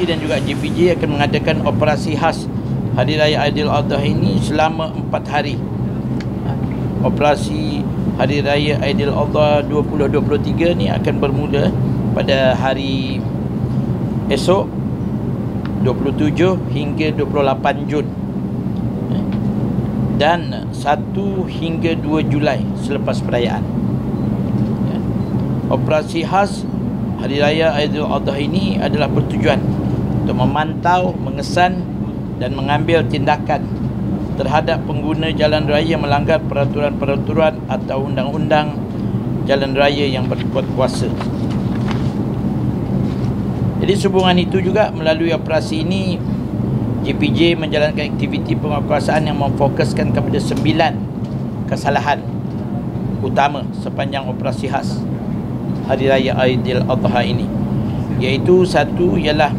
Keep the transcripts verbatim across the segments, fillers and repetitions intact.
M O T I dan juga J P J akan mengadakan operasi khas Hari Raya Aidiladha ini selama empat hari. Operasi Hari Raya Aidiladha dua ribu dua puluh tiga ni akan bermula pada hari esok dua puluh tujuh hingga dua puluh lapan Jun dan satu hingga dua Julai selepas perayaan. Operasi khas Hari Raya Aidiladha ini adalah bertujuan untuk memantau, mengesan dan mengambil tindakan terhadap pengguna jalan raya melanggar peraturan-peraturan atau undang-undang jalan raya yang berkuat kuasa. Jadi sehubungan itu juga, melalui operasi ini J P J menjalankan aktiviti penguatkuasaan yang memfokuskan kepada sembilan kesalahan utama sepanjang operasi khas Hari Raya Aidiladha ini, iaitu satu ialah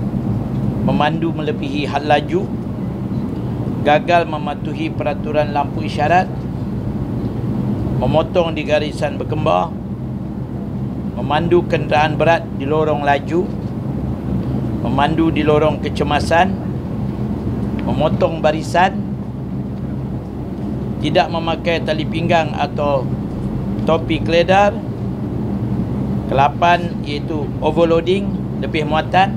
memandu melebihi had laju, gagal mematuhi peraturan lampu isyarat, memotong di garisan berkembar, memandu kenderaan berat di lorong laju, memandu di lorong kecemasan, memotong barisan, tidak memakai tali pinggang atau topi keledar. Kelapan iaitu overloading, lebih muatan.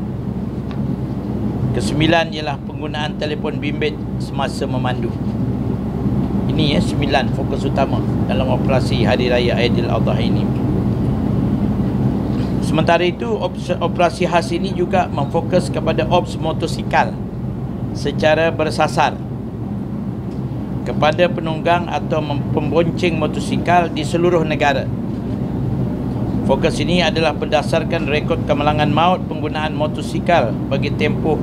Kesembilan ialah penggunaan telefon bimbit semasa memandu. Ini ya sembilan fokus utama dalam operasi Hari Raya Aidiladha ini. Sementara itu, operasi khas ini juga memfokus kepada ops motosikal secara bersasar kepada penunggang atau pembonceng motosikal di seluruh negara. Fokus ini adalah berdasarkan rekod kemalangan maut penggunaan motosikal bagi tempoh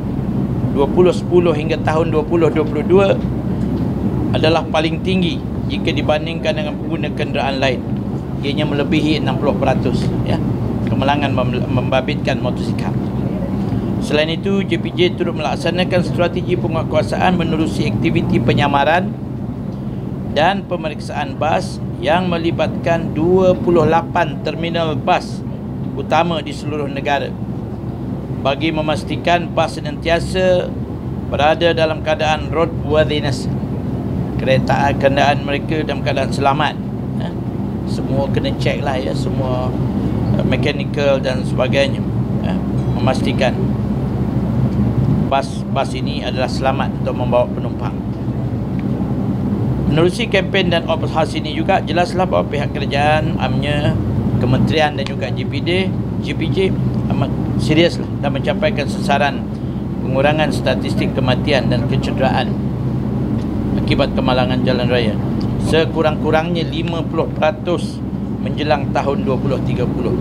dua ribu sepuluh hingga tahun dua ribu dua puluh dua adalah paling tinggi jika dibandingkan dengan pengguna kenderaan lain. Ianya melebihi enam puluh peratus ya. Kemalangan membabitkan motosikal. Selain itu, J P J turut melaksanakan strategi penguatkuasaan menerusi aktiviti penyamaran dan pemeriksaan bas yang melibatkan dua puluh lapan terminal bas utama di seluruh negara bagi memastikan bas senantiasa berada dalam keadaan roadworthiness, kereta kenderaan mereka dalam keadaan selamat. Semua kena cek lah ya, semua mechanical dan sebagainya, eh, memastikan bas-bas ini adalah selamat untuk membawa penumpang. Menerusi kempen dan operasi ini juga, jelaslah bahawa pihak kerajaan, amnya kementerian dan juga J P J J P J amat seriuslah dan mencapaikan sasaran pengurangan statistik kematian dan kecederaan akibat kemalangan jalan raya sekurang-kurangnya lima puluh peratus menjelang tahun dua ribu tiga puluh.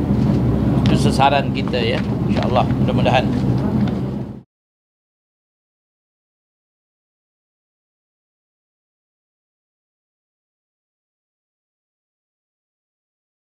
Itu sasaran kita ya, insya-Allah, mudah-mudahan.